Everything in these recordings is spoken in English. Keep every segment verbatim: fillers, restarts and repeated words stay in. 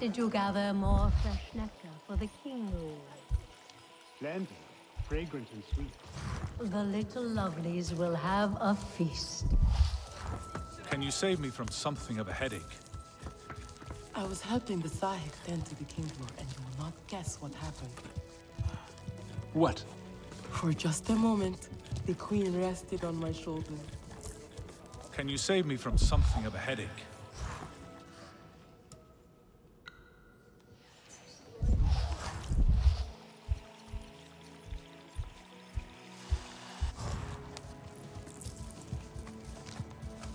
Did you gather more fresh nectar for the king? Plenty, fragrant and sweet. The little lovelies will have a feast. Can you save me from something of a headache? I was helping the Sa'hik tend to the Kinglor, and you will not guess what happened. What? For just a moment, the queen rested on my shoulder. Can you save me from something of a headache?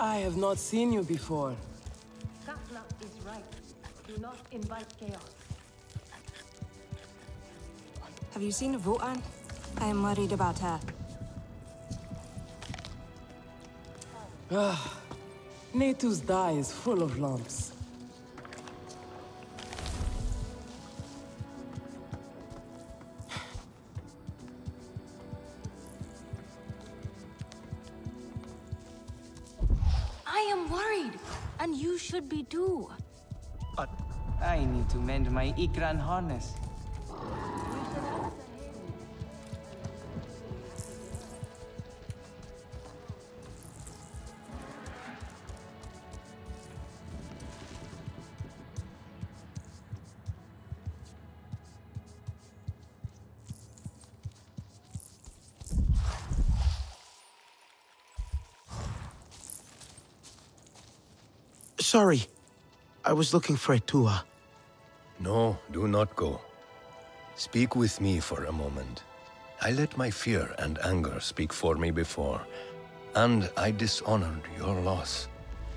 I have not seen you before. Gatna is right. Do not invite chaos. Have you seen Vuan? I am worried about her. Ah, Netu's dye is full of lumps. I am worried, and you should be too. But I need to mend my Ikran harness. Sorry, I was looking for Etuwa. No, do not go. Speak with me for a moment. I let my fear and anger speak for me before, and I dishonored your loss.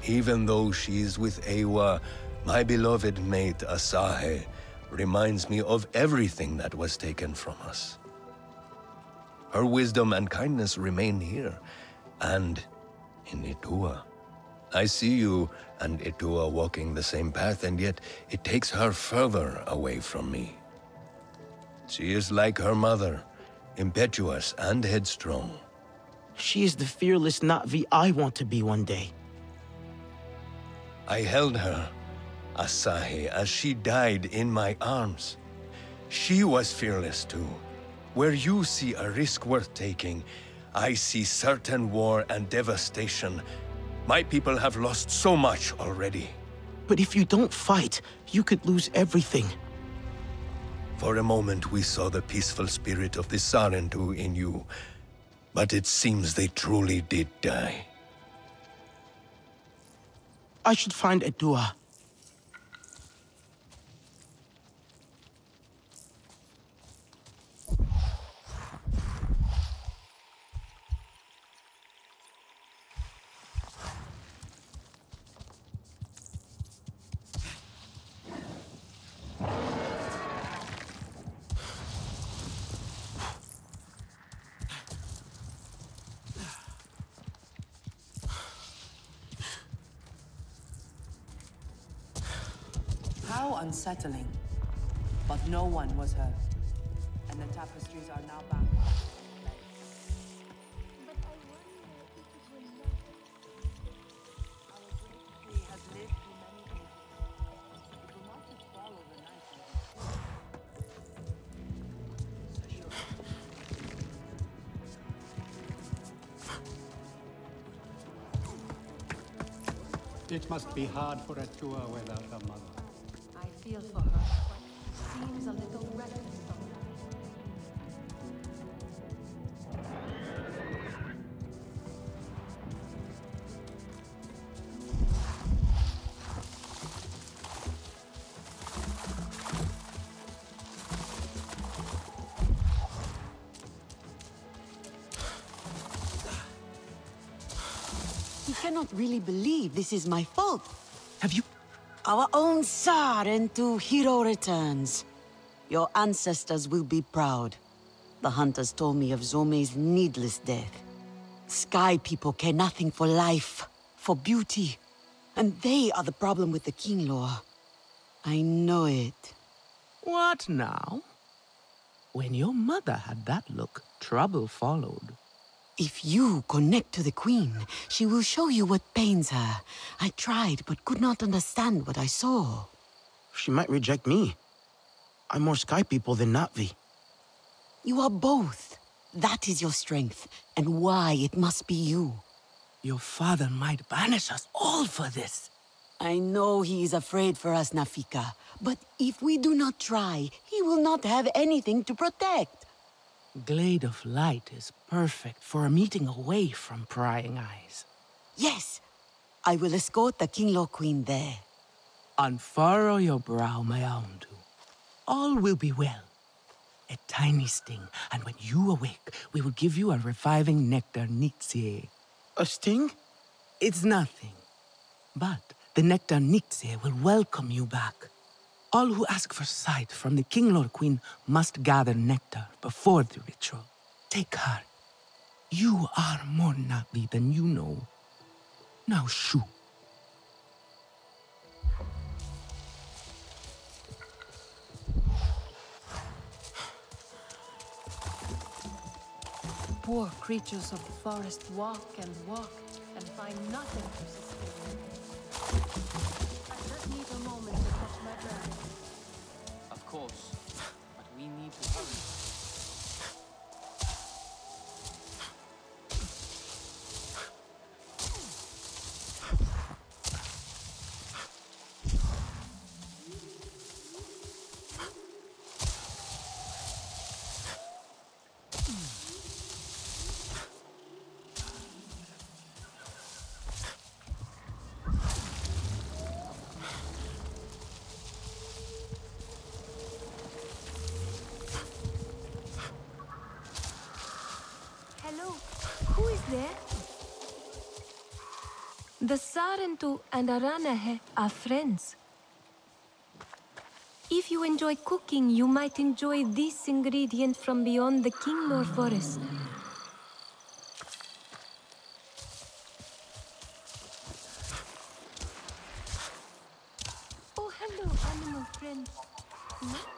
Even though she is with Eywa, my beloved mate Asahi reminds me of everything that was taken from us. Her wisdom and kindness remain here, and in Etuwa. I see you and Etuwa walking the same path, and yet it takes her further away from me. She is like her mother, impetuous and headstrong. She is the fearless Na'vi I want to be one day. I held her, Asahi, as she died in my arms. She was fearless too. Where you see a risk worth taking, I see certain war and devastation. My people have lost so much already. But if you don't fight, you could lose everything. For a moment we saw the peaceful spirit of the Sarentu in you, but it seems they truly did die. I should find Etuwa. Unsettling, but no one was hurt, and the tapestries are now back. We have lived through many things. It will not be well overnight. It must be hard for a tour without a mother. Feel for her, but seems a little reckless sometimes. You cannot really believe this is my fault. Have you? Our own Sarentu hero returns. Your ancestors will be proud. The hunters told me of Zome's needless death. Sky people care nothing for life, for beauty. And they are the problem with the Kinglor. I know it. What now? When your mother had that look, trouble followed. If you connect to the Queen, she will show you what pains her. I tried, but could not understand what I saw. She might reject me. I'm more Sky people than Na'vi. You are both. That is your strength, and why it must be you. Your father might banish us all for this. I know he is afraid for us, Nafi'ka. But if we do not try, he will not have anything to protect. Glade of Light is perfect for a meeting away from prying eyes. Yes. I will escort the Kinglor Queen there. Unfurrow your brow, Mayaundu. All will be well. A tiny sting, and when you awake, we will give you a reviving Nectar Nitzi. A sting? It's nothing. But the Nectar Nitzi will welcome you back. All who ask for sight from the Kinglor Queen must gather nectar before the ritual. Take heart. You are more Na'vi than you know. Now shoo. Poor creatures of the forest walk and walk and find nothing to sustain. I just need a moment to catch my breath. Of course, but we need to hurry. The Sarentu and Aranahe are friends. If you enjoy cooking, you might enjoy this ingredient from beyond the Kingmore Forest. Oh, hello, animal friend. Hmm?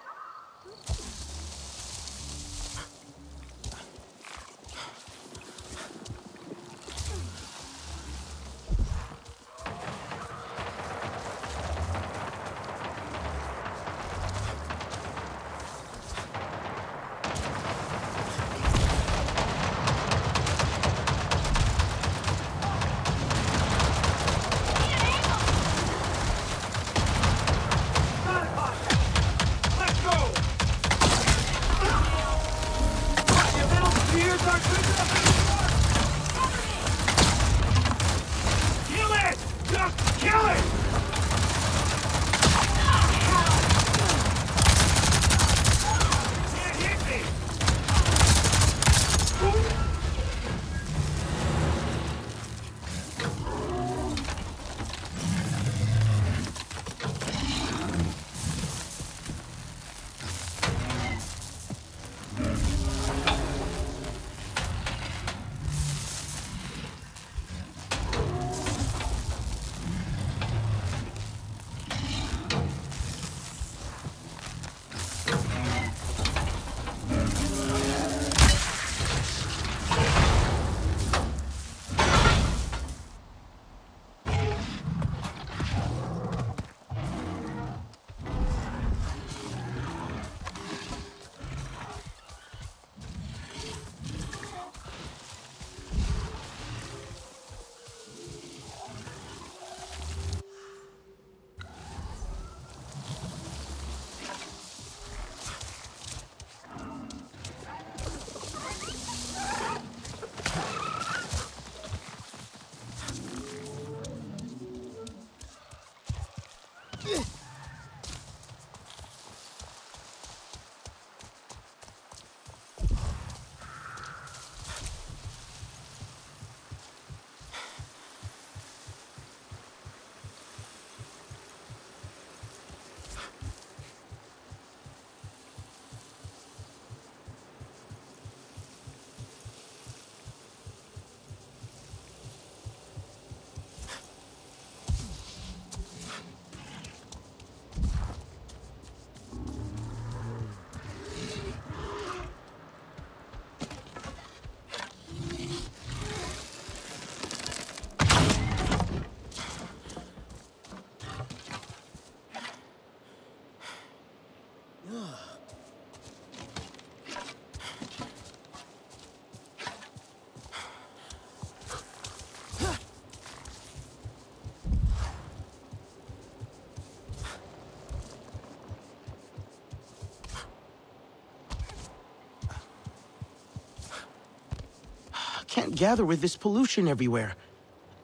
Can't gather with this pollution everywhere.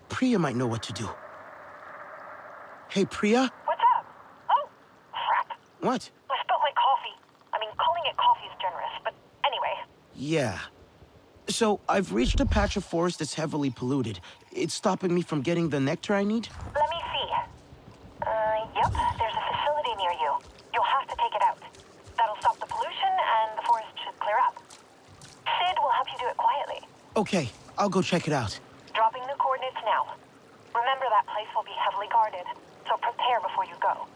Priya might know what to do. Hey, Priya? What's up? Oh, crap. What? I spilled my coffee. I mean, calling it coffee is generous, but anyway. Yeah. So, I've reached a patch of forest that's heavily polluted. It's stopping me from getting the nectar I need? Let me see. Uh, yep, there's a facility near you. You'll have to take it out. That'll stop the pollution, and the forest should clear up. Sid will help you do it quietly. Okay, I'll go check it out. Dropping the coordinates now. Remember, that place will be heavily guarded, so prepare before you go.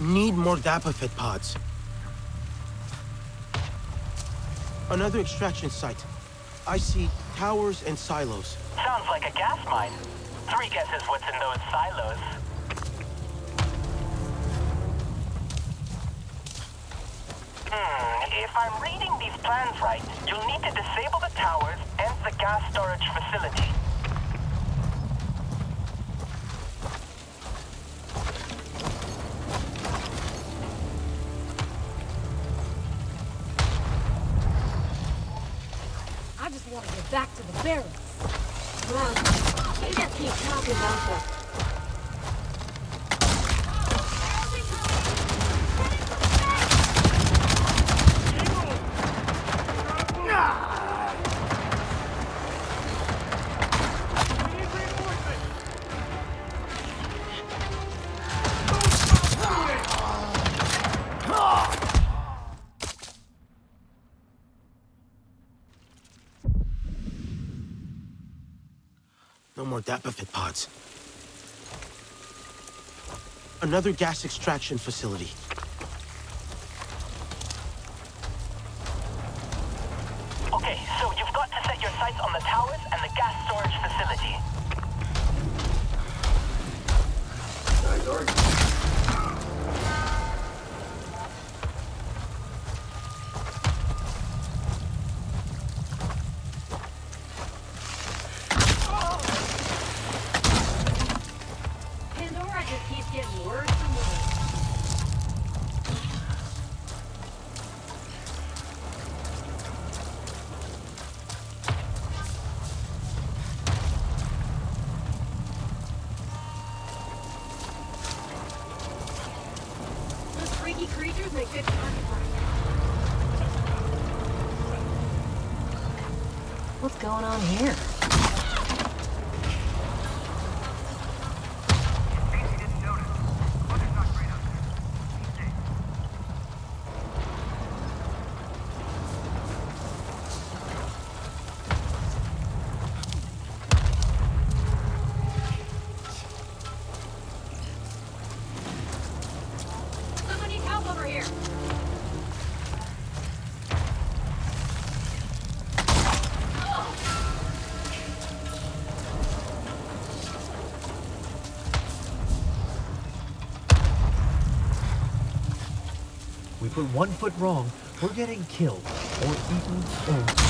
Need more Dapafit pods. Another extraction site. I see towers and silos. Sounds like a gas mine. Three guesses what's in those silos. Hmm, if I'm reading these plans right, you'll need to disable the towers and the gas storage facility. Back to the barracks. Well, you just keep talking about that. More Dapafit pods. Another gas extraction facility. Okay, so you've got to set your sights on the towers and the gas storage facility. Nice argument. For one foot wrong, we're getting killed or eaten or...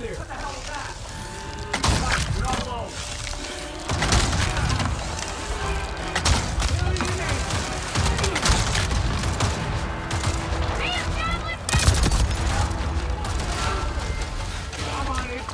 up there. What the hell is that? You're all alone. Damn, God, let's go. I'm on it.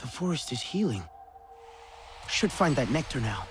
The forest is healing. Should find that nectar now.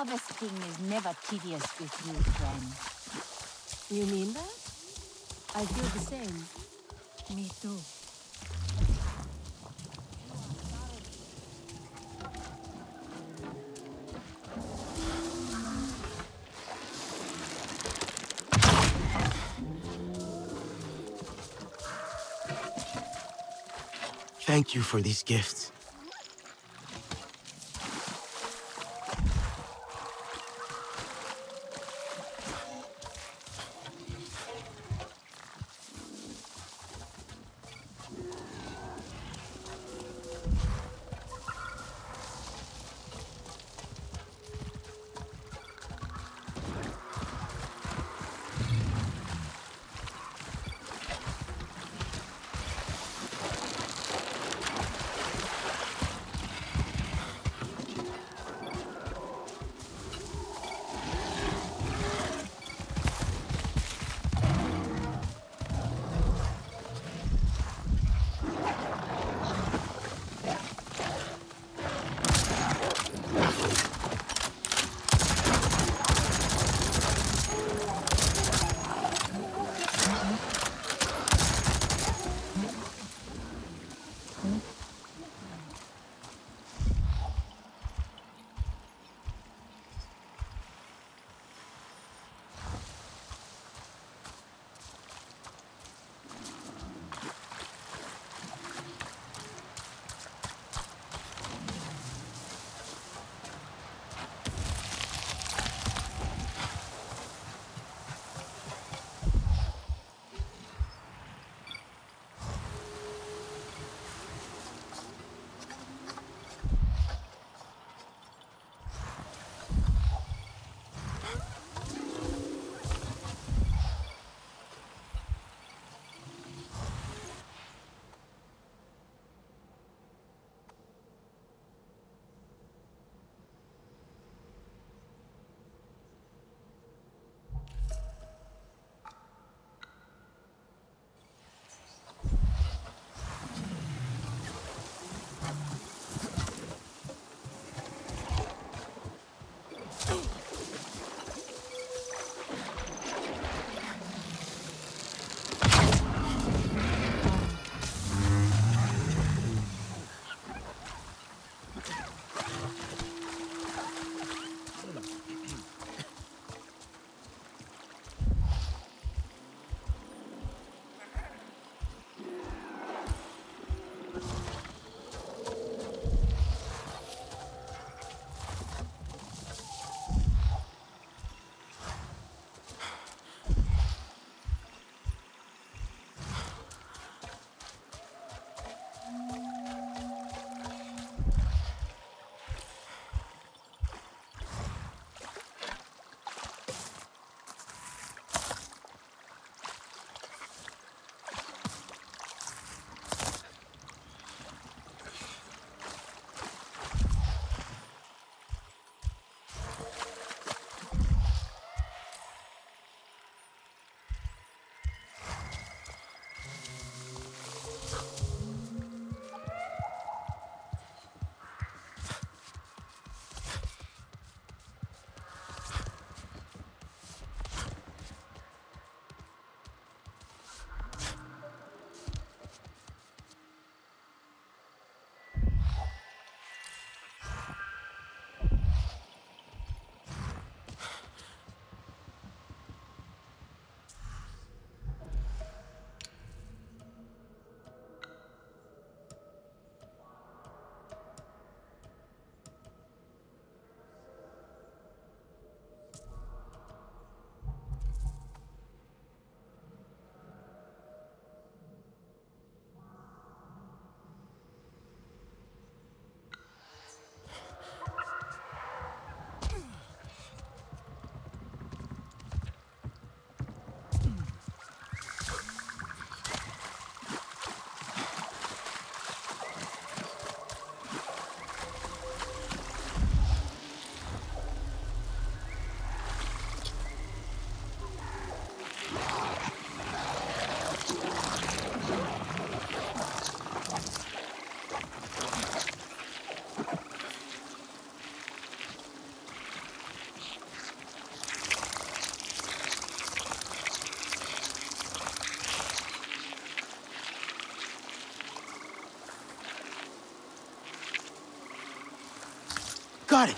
Harvesting is never tedious with you, friend. You mean that? I feel the same. Me too. Thank you for these gifts. Got it.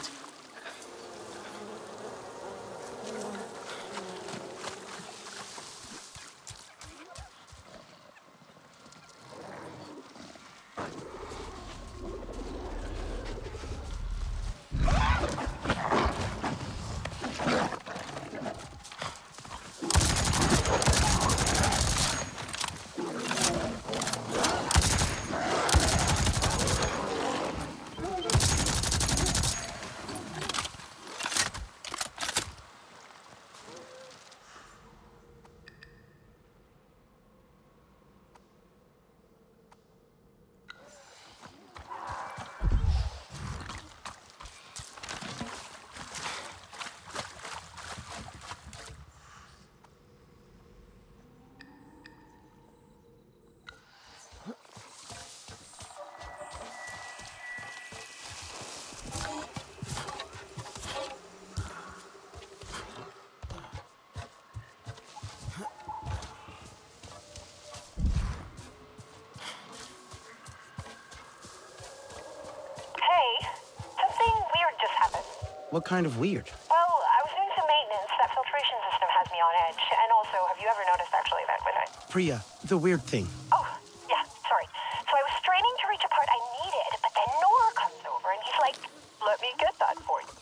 What kind of weird? Well, I was doing some maintenance. That filtration system has me on edge. And also, have you ever noticed, actually, that with it? Priya, the weird thing. Oh, yeah, sorry. So I was straining to reach a part I needed, but then Nora comes over and he's like, let me get that for you.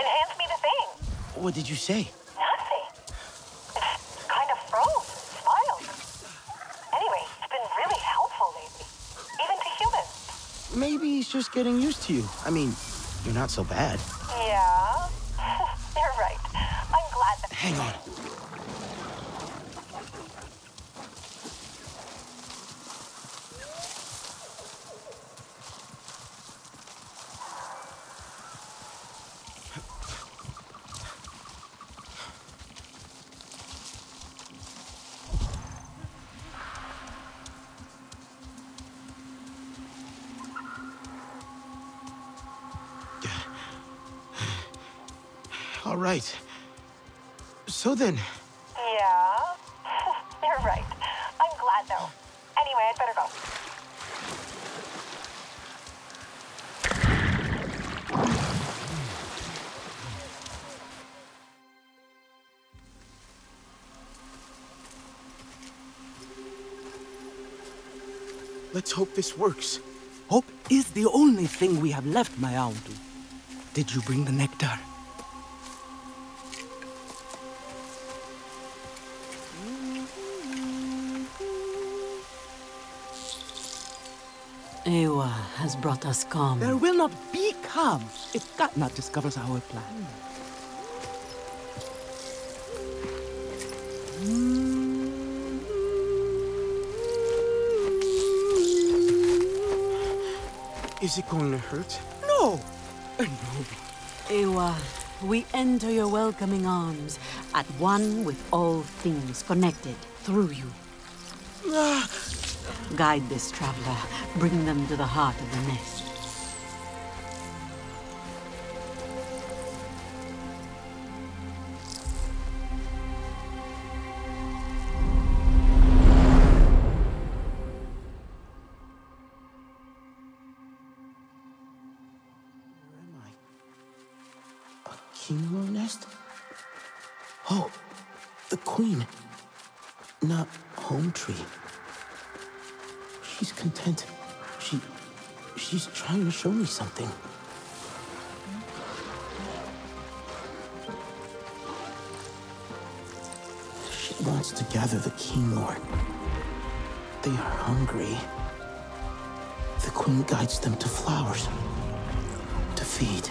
And hands me the thing. What did you say? Nothing. It's kind of froze and smiled. Anyway, it's been really helpful lately. Even to humans. Maybe he's just getting used to you. I mean, you're not so bad. Yeah, you're right. I'm glad that... Hang on. Right. So then... Yeah, you're right. I'm glad, though. Anyway, I'd better go. Let's hope this works. Hope is the only thing we have left, Mayaundu. Did you bring the nectar? Eywa has brought us calm. There will not be calm if Gatna discovers our plan. Is it going to hurt? No! No. Eywa, we enter your welcoming arms, at one with all things connected through you. Ah. Guide this traveler, bring them to the heart of the nest. Where am I? A Kinglor nest? Oh, the queen. Not home tree. She's content. She... she's trying to show me something. She wants to gather the Kinglor. They are hungry. The queen guides them to flowers. To feed.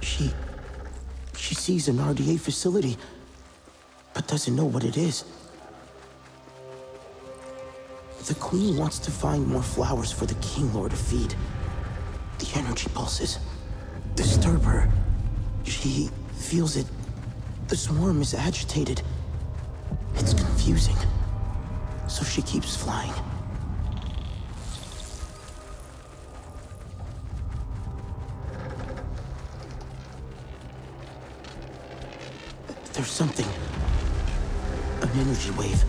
She... she sees an R D A facility. God doesn't know what it is. The Queen wants to find more flowers for the Kinglor to feed. The energy pulses. Disturb her. She feels it. The swarm is agitated. It's confusing. So she keeps flying. There's something. An energy wave.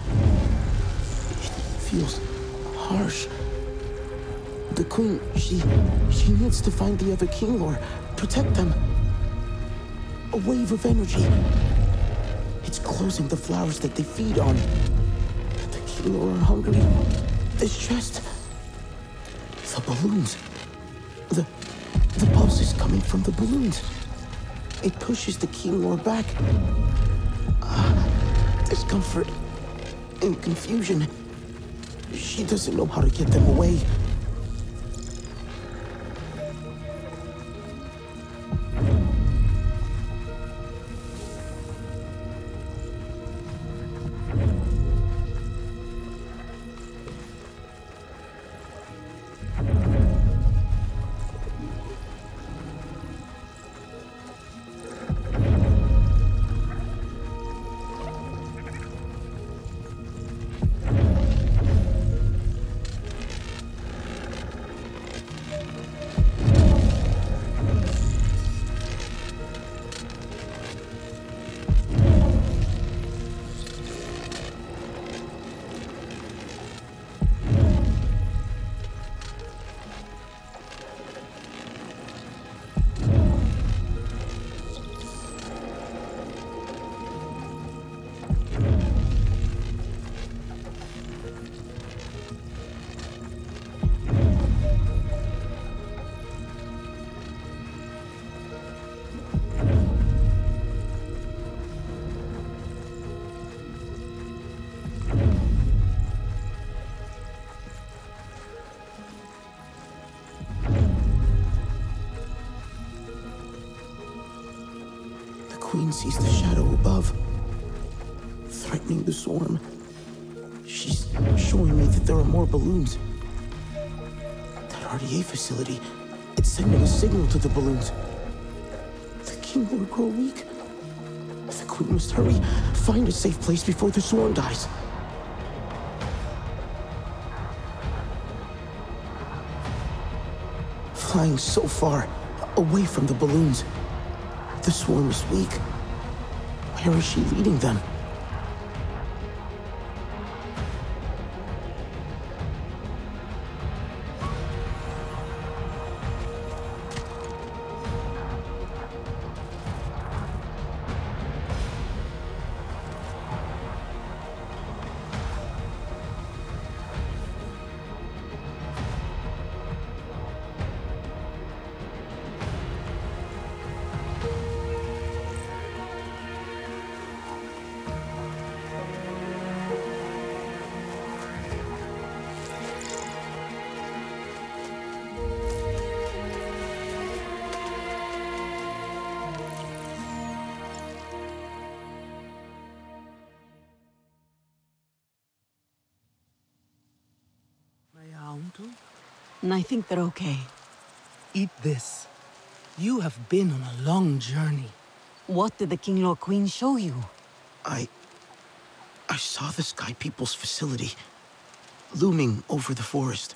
It feels harsh. The Queen, she... she needs to find the other Kinglor. Protect them. A wave of energy. It's closing the flowers that they feed on. The Kinglor are hungry. This chest. The balloons. The... the pulse is coming from the balloons. It pushes the Kinglor back. Uh, discomfort and confusion. She doesn't know how to get them away. Sees the shadow above, threatening the swarm. She's showing me that there are more balloons. That R D A facility, it's sending a signal to the balloons. The King will grow weak. The Queen must hurry, find a safe place before the swarm dies. Flying so far, away from the balloons. The swarm is weak. Where is she leading them? And I think they're okay. Eat this. You have been on a long journey. What did the Kinglor Queen show you? I... I saw the Sky People's facility, looming over the forest.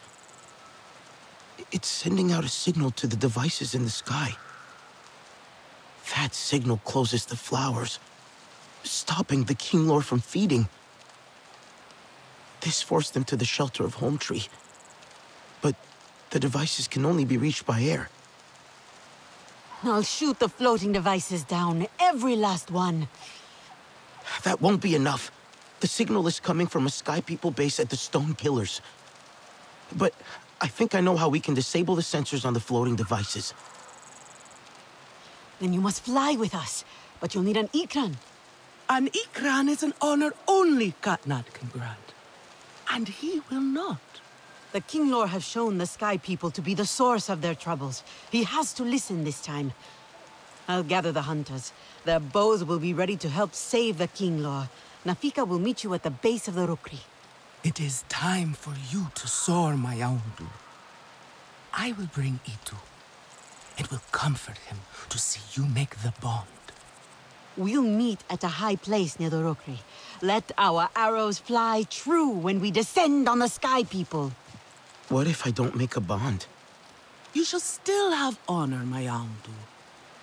It's sending out a signal to the devices in the sky. That signal closes the flowers, stopping the Kinglor from feeding. This forced them to the shelter of Holm Tree. But the devices can only be reached by air. I'll shoot the floating devices down, every last one. That won't be enough. The signal is coming from a Sky People base at the Stone Pillars. But I think I know how we can disable the sensors on the floating devices. Then you must fly with us, but you'll need an Ikran. An Ikran is an honor only Katnat can grant, and he will not. The Kinglor have shown the Sky People to be the source of their troubles. He has to listen this time. I'll gather the hunters. Their bows will be ready to help save the Kinglor, Nafi'ka will meet you at the base of the Rokri. It is time for you to soar, Mayaundu. I will bring Itu. It will comfort him to see you make the bond. We'll meet at a high place near the Rokri. Let our arrows fly true when we descend on the Sky People. What if I don't make a bond? You shall still have honor, Mayaundu.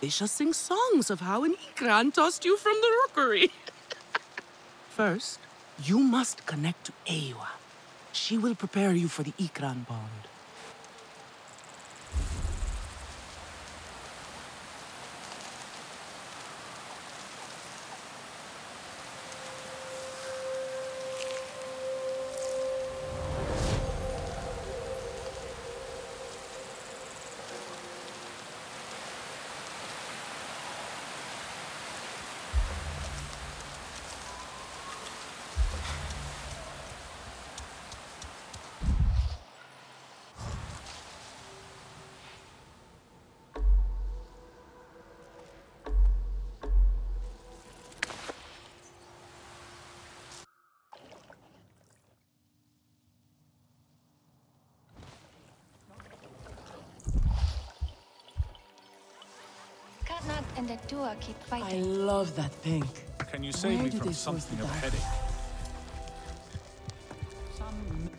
They shall sing songs of how an Ikran tossed you from the Rokri. First, you must connect to Eywa. She will prepare you for the Ikran bond. And Atua keep fighting. I love that pink. Can you save me from something of a headache? Some...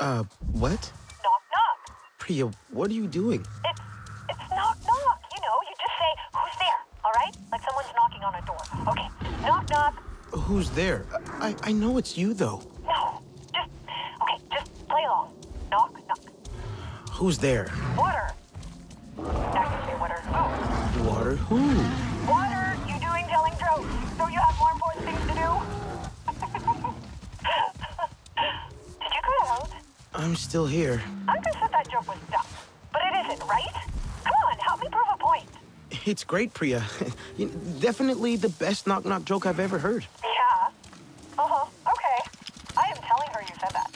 Uh, what? Knock, knock. Priya, what are you doing? It's, it's knock, knock. You know, you just say, who's there, all right? Like someone's knocking on a door. Okay, knock, knock. Who's there? I, I know it's you, though. No, just, okay, just play along. Knock, knock. Who's there? Water. Now you say water who? Water who? Water, you doing telling jokes. Don't you have more important things to do? I'm still here. I just thought that joke was dumb, but it isn't, right? Come on, help me prove a point. It's great, Priya. Definitely the best knock-knock joke I've ever heard. Yeah? Uh-huh. Okay. I am telling her you said that.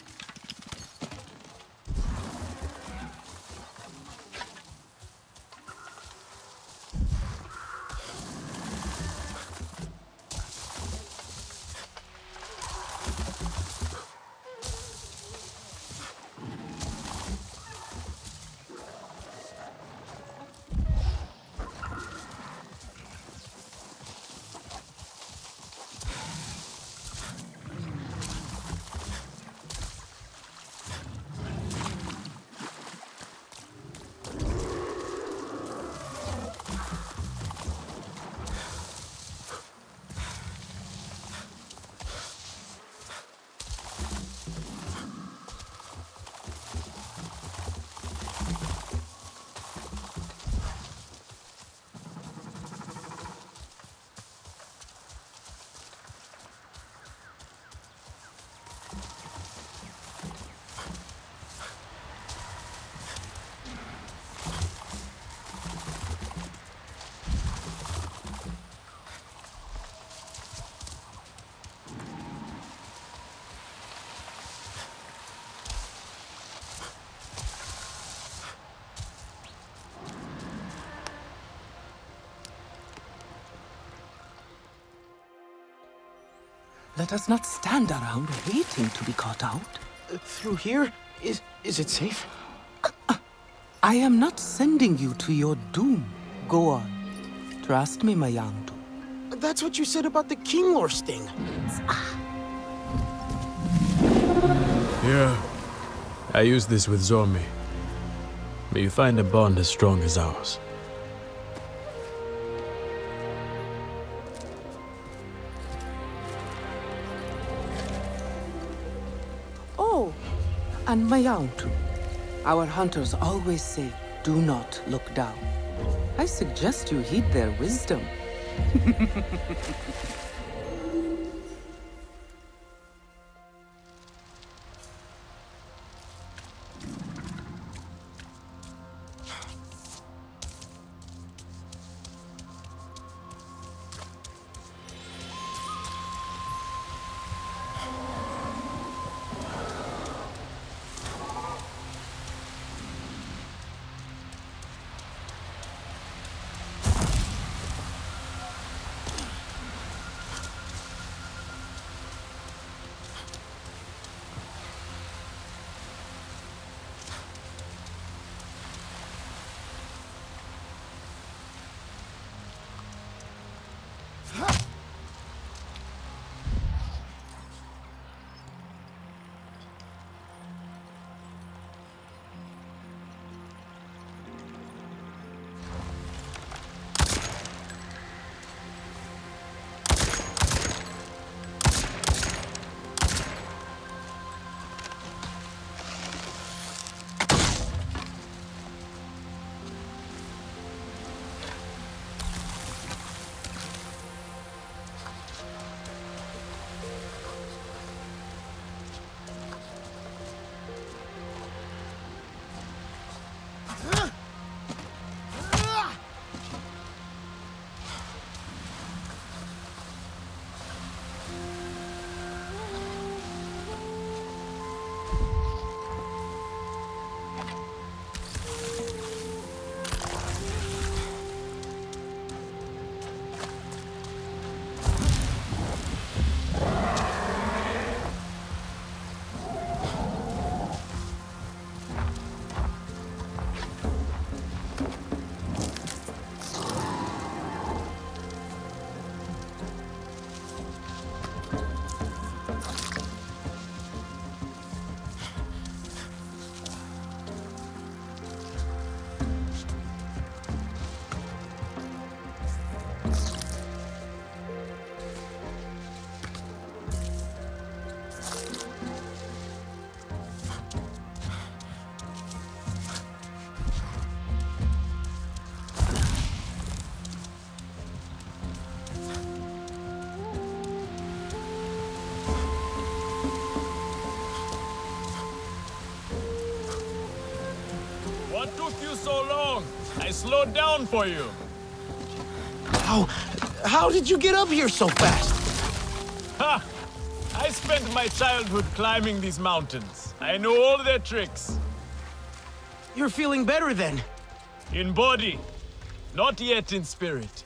Let us not stand around waiting to be caught out. Uh, through here? Is, is it safe? Uh, uh, I am not sending you to your doom. Go on. Trust me, Mayaundu. That's what you said about the Kinglor sting. Yeah. I used this with Zormi. May you find a bond as strong as ours. Oh, and Mayaundu. Our hunters always say, do not look down. I suggest you heed their wisdom. I slowed down for you. How... how did you get up here so fast? Ha! I spent my childhood climbing these mountains. I know all their tricks. You're feeling better then? In body. Not yet in spirit.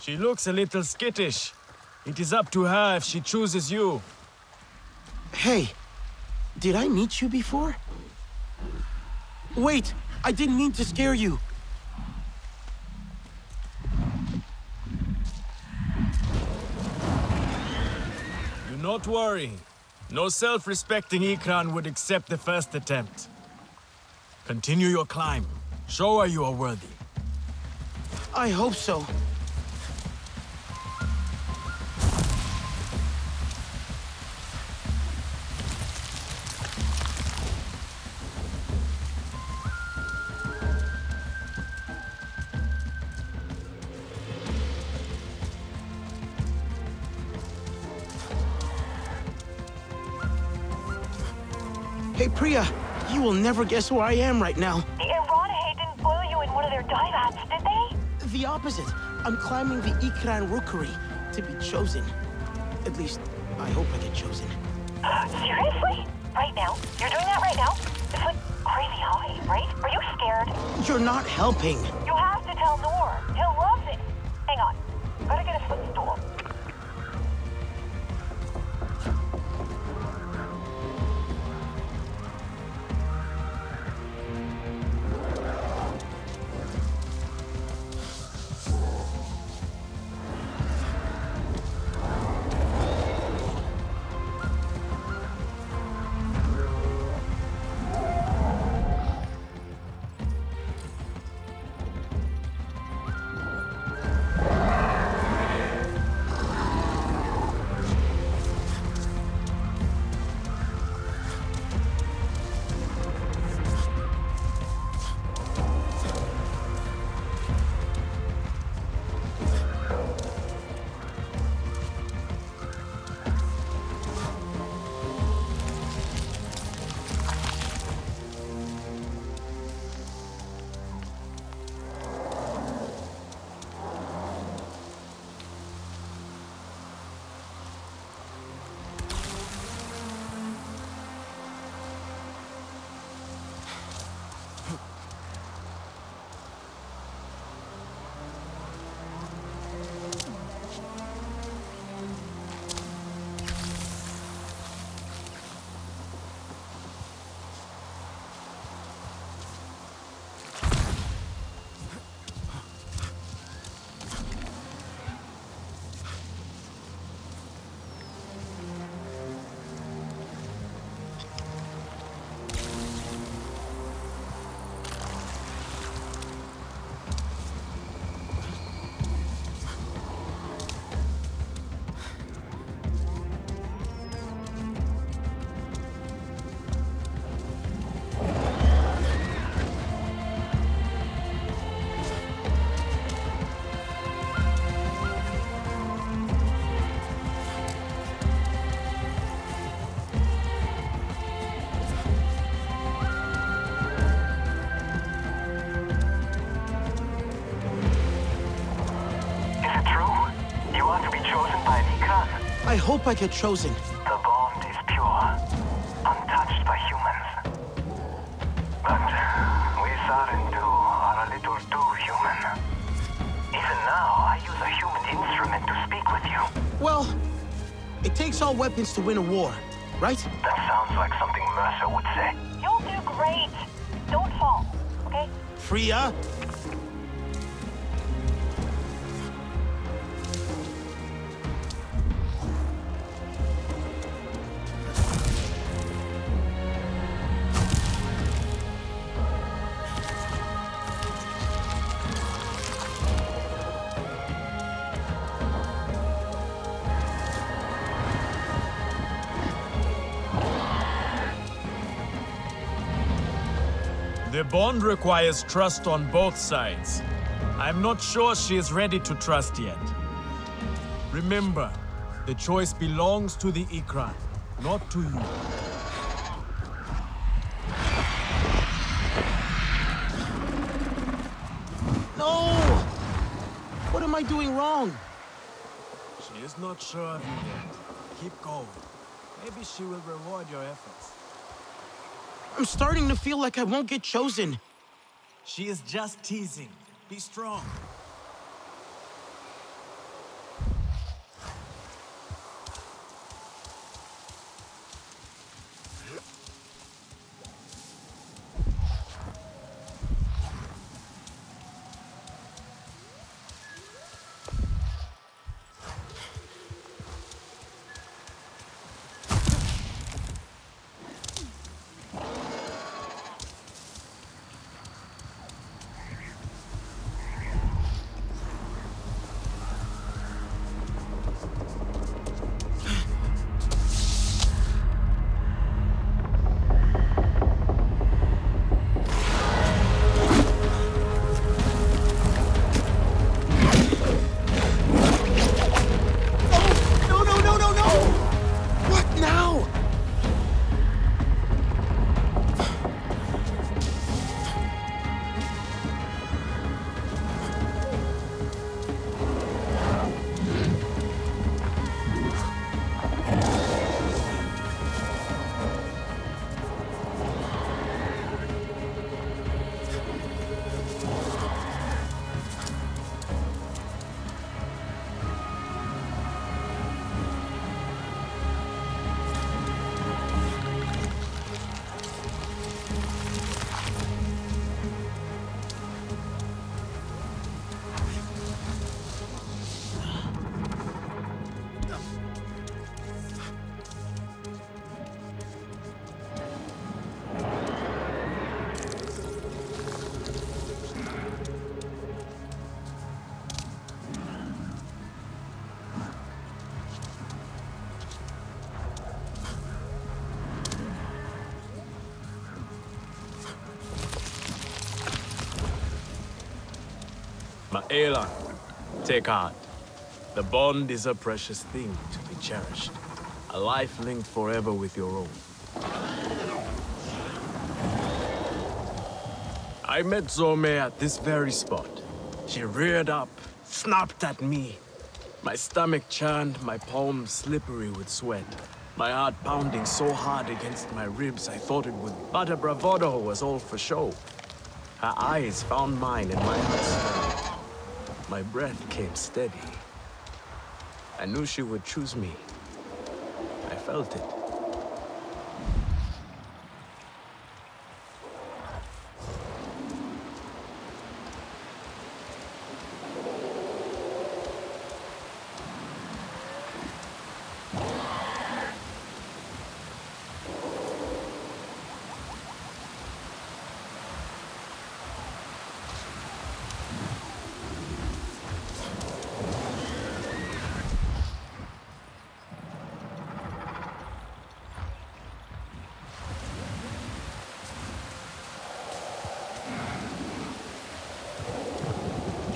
She looks a little skittish. It is up to her if she chooses you. Hey, did I meet you before? Wait! I didn't mean to scare you! Do not worry. No self-respecting Ikran would accept the first attempt. Continue your climb. Show her you are worthy. I hope so. Priya, you will never guess who I am right now. The Erotahe didn't blow you in one of their dive outs, did they? The opposite. I'm climbing the Ikran Rokri to be chosen. At least, I hope I get chosen. Seriously? Right now? You're doing that right now? It's like crazy high, right? Are you scared? You're not helping. You have to tell Nora. He'll love it. Hang on. Gotta get a slip. I hope I get chosen. The bond is pure, untouched by humans. But we Sarentu are a little too human. Even now, I use a human instrument to speak with you. Well, it takes all weapons to win a war, right? That sounds like something Mercer would say. You'll do great. Don't fall, okay? Priya? The bond requires trust on both sides. I'm not sure she is ready to trust yet. Remember, the choice belongs to the Ikran, not to you. No! What am I doing wrong? She is not sure of you yet. Keep going. Maybe she will reward your efforts. I'm starting to feel like I won't get chosen. She is just teasing. Be strong. Kailan, take heart. The bond is a precious thing to be cherished. A life linked forever with your own. I met Zome at this very spot. She reared up, snapped at me. My stomach churned, my palms slippery with sweat. My heart pounding so hard against my ribs I thought it would. But her bravado was all for show. Her eyes found mine and my heart. My breath came steady. I knew she would choose me. I felt it.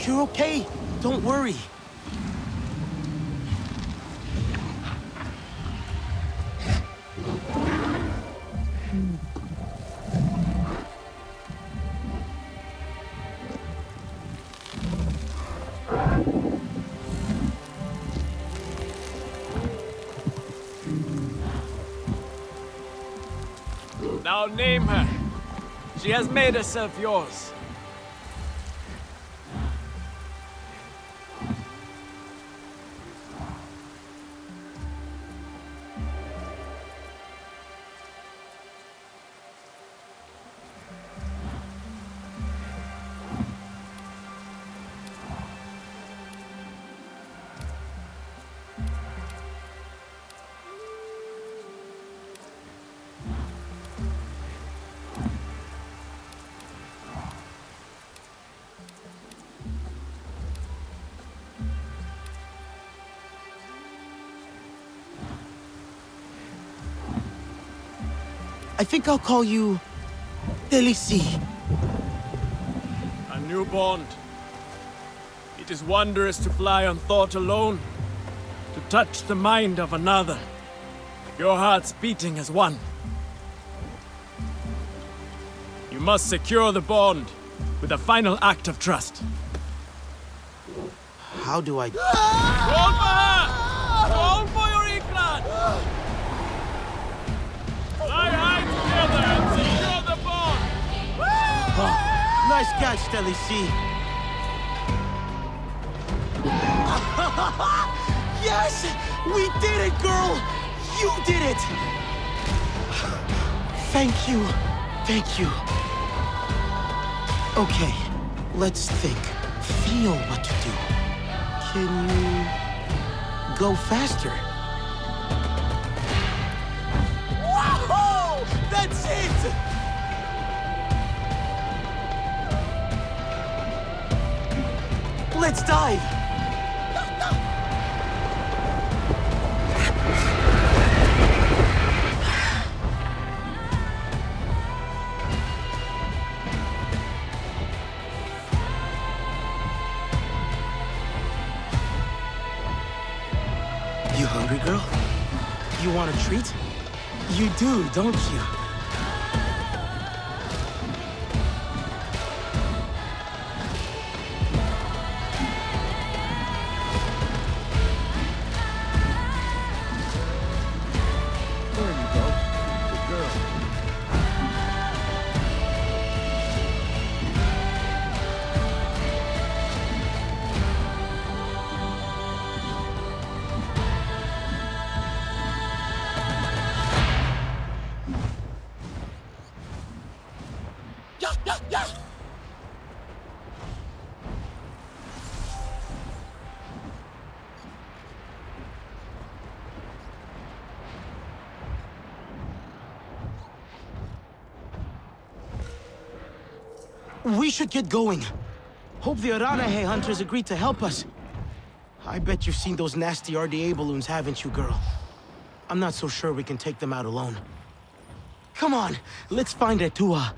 You're okay. Don't worry. Now name her. She has made herself yours. I think I'll call you Elise. A new bond. It is wondrous to fly on thought alone, to touch the mind of another. Your hearts beating as one. You must secure the bond with a final act of trust. How do I... Call for her! Call for your Ikran! Oh, nice catch, Stelly Cha. Yes! We did it, girl! You did it! Thank you. Thank you. Okay, let's think. Feel what to do. Can you... go faster? Whoa! That's it! Let's dive! You hungry, girl? You want a treat? You do, don't you? We should get going. Hope the Aranahe hunters agreed to help us. I bet you've seen those nasty R D A balloons, haven't you, girl? I'm not so sure we can take them out alone. Come on, let's find Etuwa.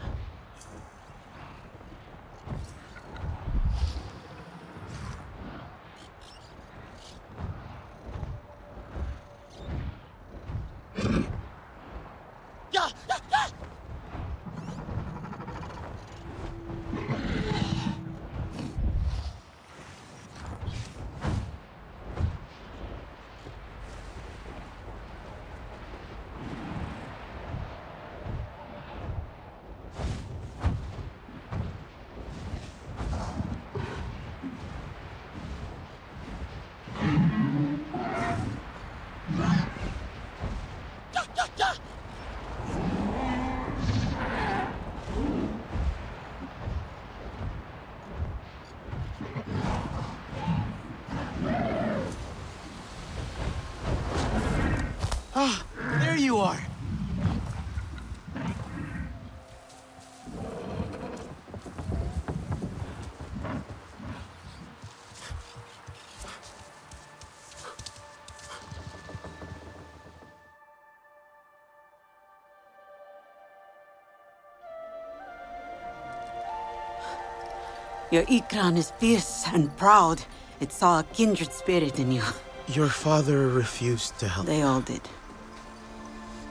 Your Ikran is fierce and proud. It saw a kindred spirit in you. Your father refused to help. They all did.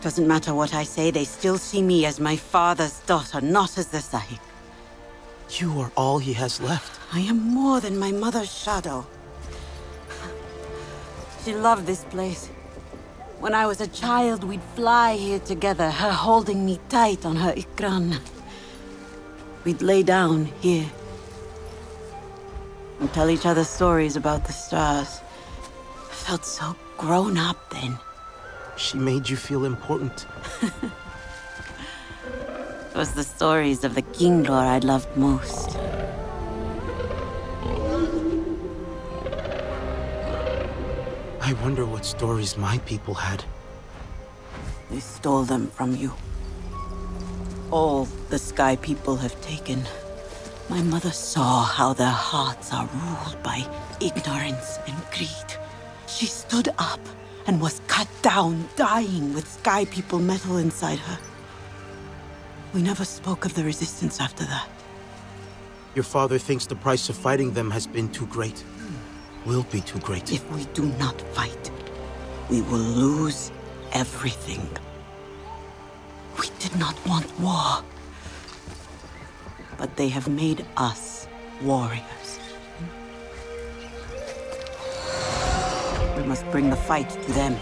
Doesn't matter what I say, they still see me as my father's daughter, not as the Sa'hik. You are all he has left. I am more than my mother's shadow. She loved this place. When I was a child, we'd fly here together, her holding me tight on her Ikran. We'd lay down here and tell each other stories about the stars. I felt so grown up then. She made you feel important. It was the stories of the Kinglor I loved most. I wonder what stories my people had. They stole them from you. All the Sky people have taken. My mother saw how their hearts are ruled by ignorance and greed. She stood up and was cut down, dying with Sky people metal inside her. We never spoke of the resistance after that. Your father thinks the price of fighting them has been too great. Will be too great. If we do not fight, we will lose everything. We did not want war, but they have made us warriors. We must bring the fight to them.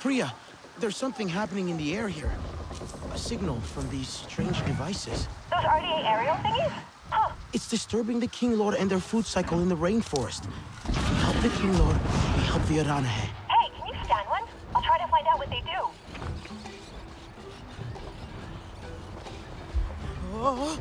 Priya, there's something happening in the air here. A signal from these strange devices. Those R D A aerial thingies? Huh. It's disturbing the Kinglor and their food cycle in the rainforest. If we help the Kinglor, we help the Aranahe. Hey, can you scan one? I'll try to find out what they do. Oh.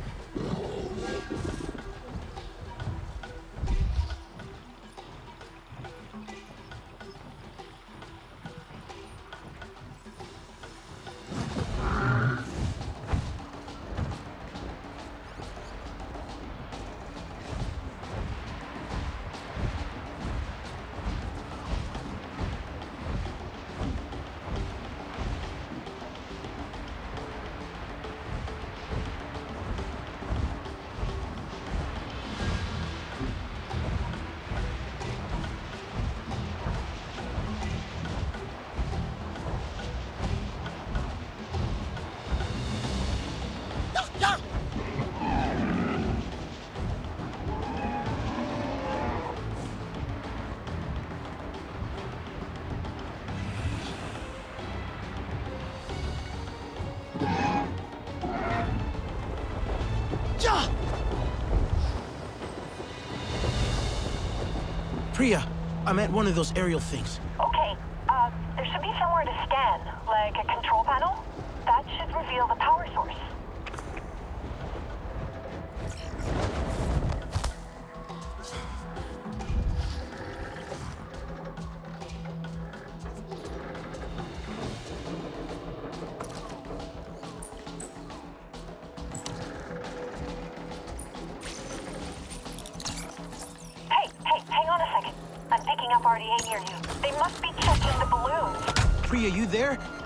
Priya, I'm at one of those aerial things. Okay, uh, there should be somewhere to scan, like a control panel. That should reveal the power source.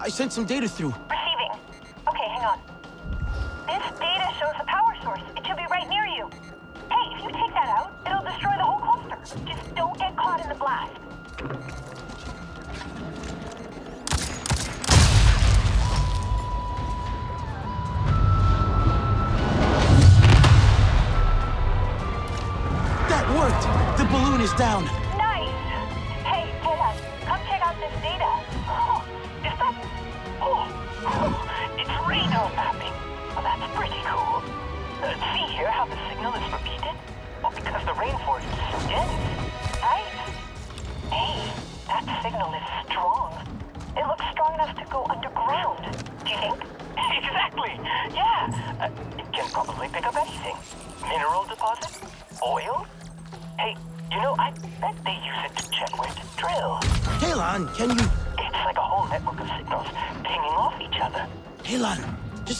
I sent some data through. Receiving. Okay, hang on. This data shows the power source. It should be right near you. Hey, if you take that out, it'll destroy the whole cluster. Just don't get caught in the blast. That worked! The balloon is down.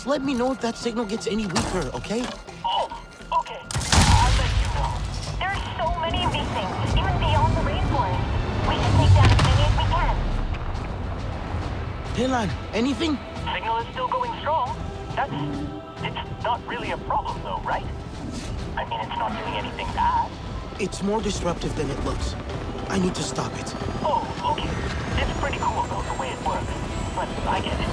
Let me know if that signal gets any weaker, okay? Oh, okay. I'll let you know. There are so many of these things, even beyond the rainforest. We should take down as many as we can. Kailan, anything? Signal is still going strong. That's It's not really a problem though, right? I mean, it's not doing anything bad. It's more disruptive than it looks. I need to stop it. Oh, okay. It's pretty cool though, the way it works. But I get it.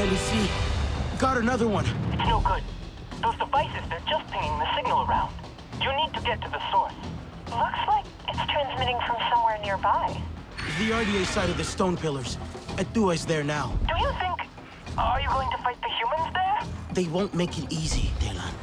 Elise, got another one. It's no good. Those devices, they're just pinging the signal around. You need to get to the source. Looks like it's transmitting from somewhere nearby. The R D A side of the stone pillars. Atua is there now. Do you think... Are you going to fight the humans there? They won't make it easy, Kailan.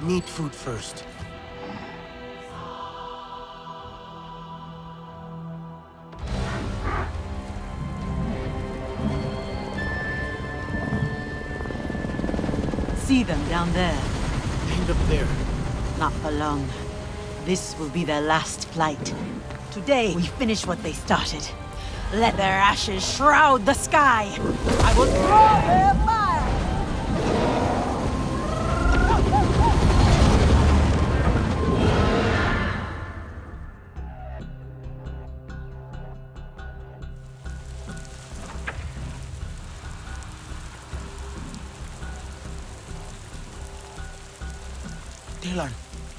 Need food first. See them down there. End up there. Not for long. This will be their last flight. Today, we finish what they started. Let their ashes shroud the sky. I will draw them.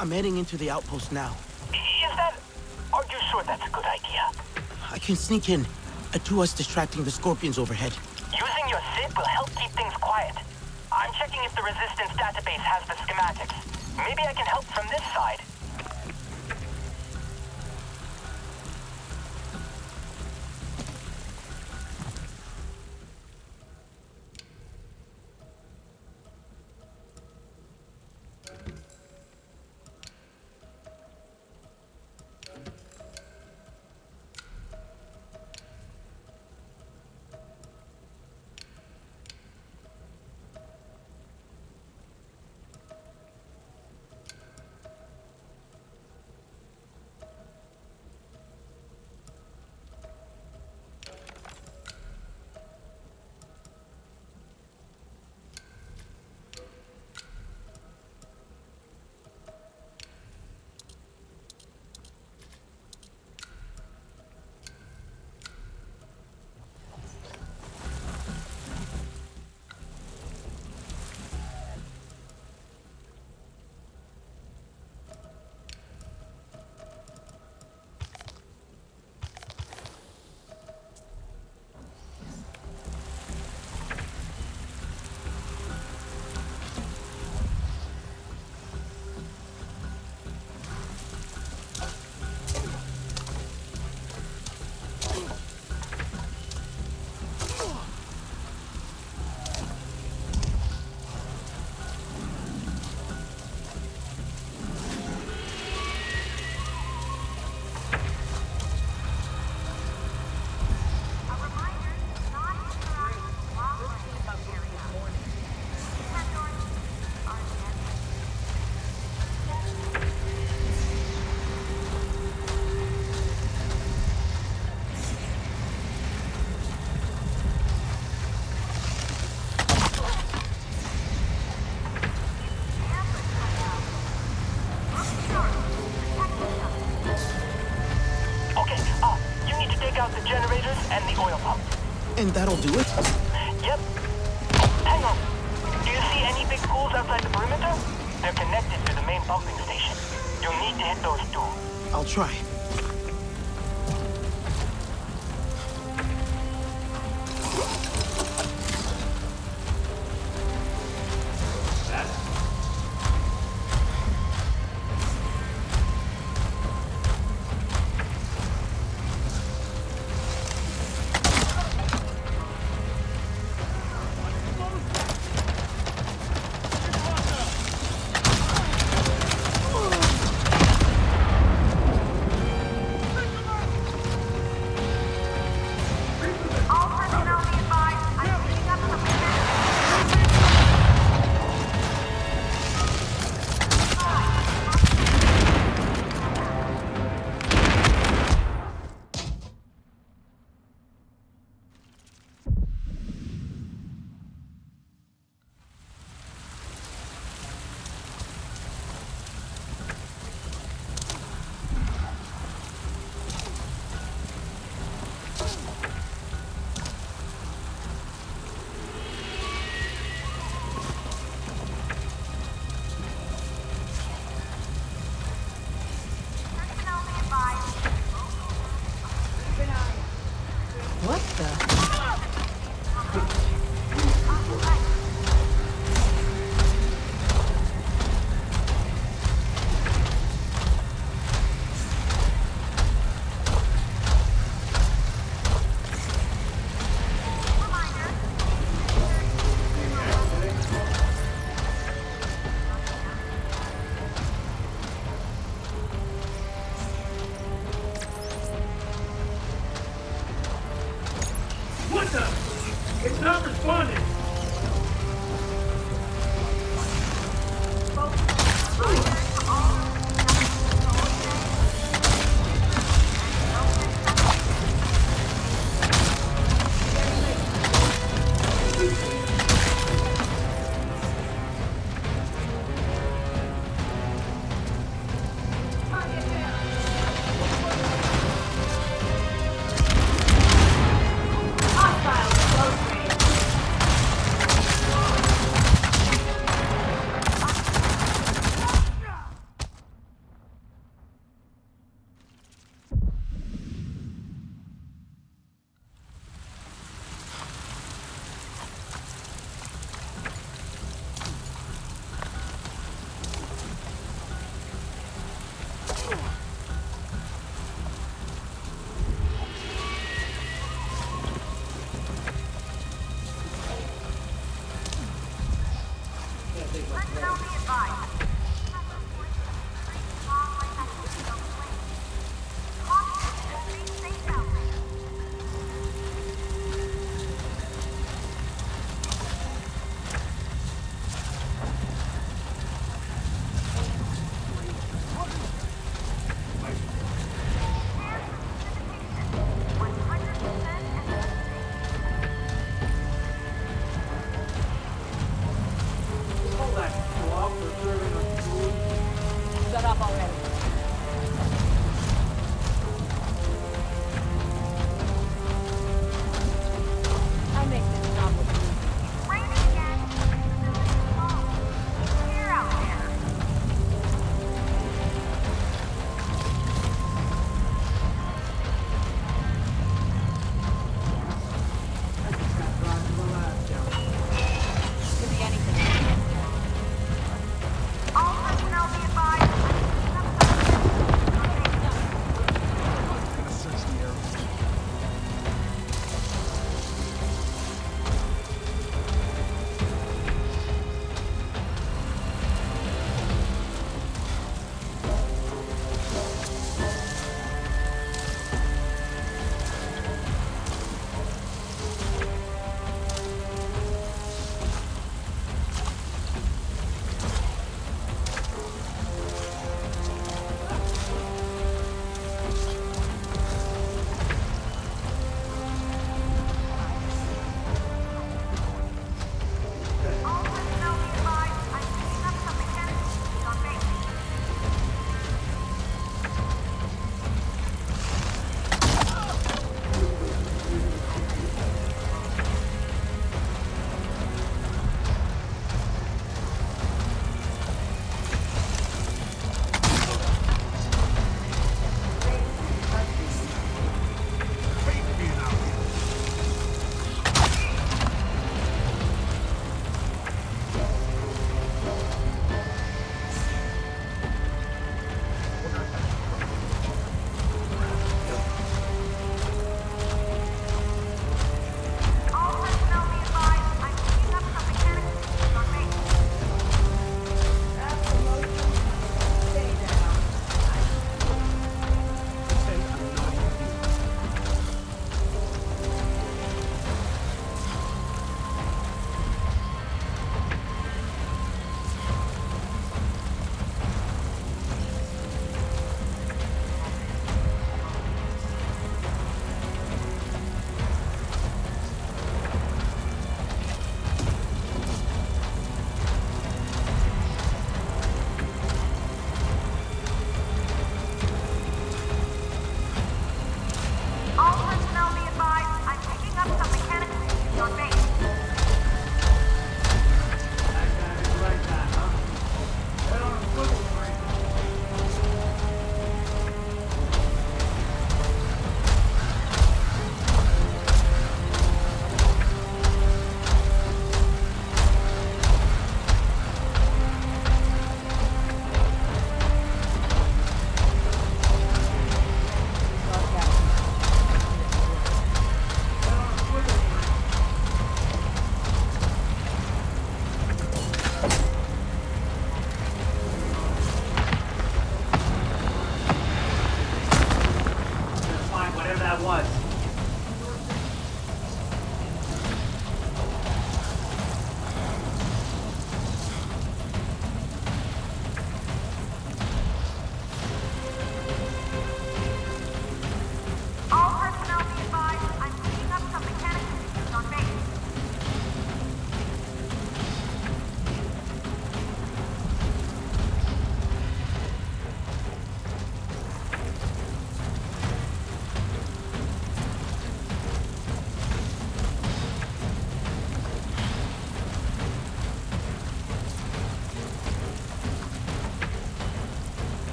I'm heading into the outpost now. Is that... Are you sure that's a good idea? can sneak in. Atua's distracting the scorpions overhead. Using your S I P will help keep things quiet. I'm checking if the resistance database has the schematics. Maybe I can help from this side. And that'll do it? Yep. Hang on. Do you see any big pools outside the perimeter? They're connected to the main pumping station. You'll need to hit those two. I'll try.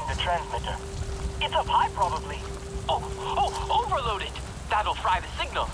find the transmitter. It's up high, probably. Oh, oh, overload it. That'll fry the signal.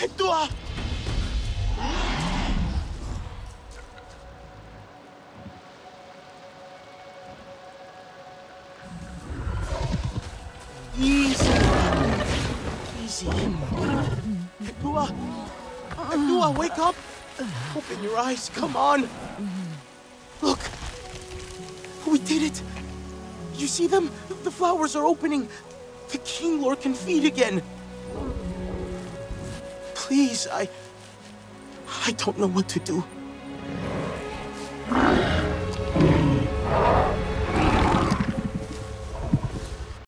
Etuwa! Easy. Easy. Etuwa! Etuwa, wake up! Open your eyes, come on! Look! We did it! You see them? The flowers are opening! The Kinglor can feed again! Please, I... I don't know what to do.